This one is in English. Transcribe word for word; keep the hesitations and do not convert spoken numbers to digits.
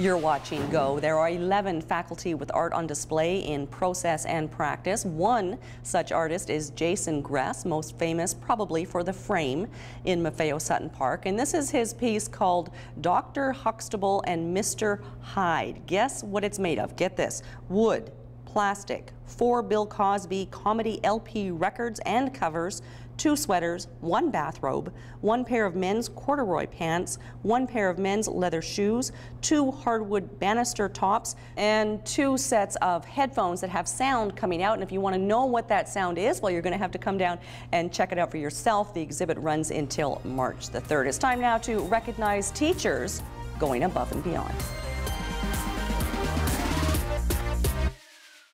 You're watching Go. There are eleven faculty with art on display in process and practice. One such artist is Jason Gress, most famous probably for the frame in Maffeo Sutton Park. And this is his piece called Doctor Huxtable and Mister Hyde. Guess what it's made of? Get this. Wood, plastic, four Bill Cosby comedy L P records and covers, two sweaters, one bathrobe, one pair of men's corduroy pants, one pair of men's leather shoes, two hardwood banister tops, and two sets of headphones that have sound coming out. And if you want to know what that sound is, well, you're going to have to come down and check it out for yourself. The exhibit runs until March the third. It's time now to recognize teachers going above and beyond.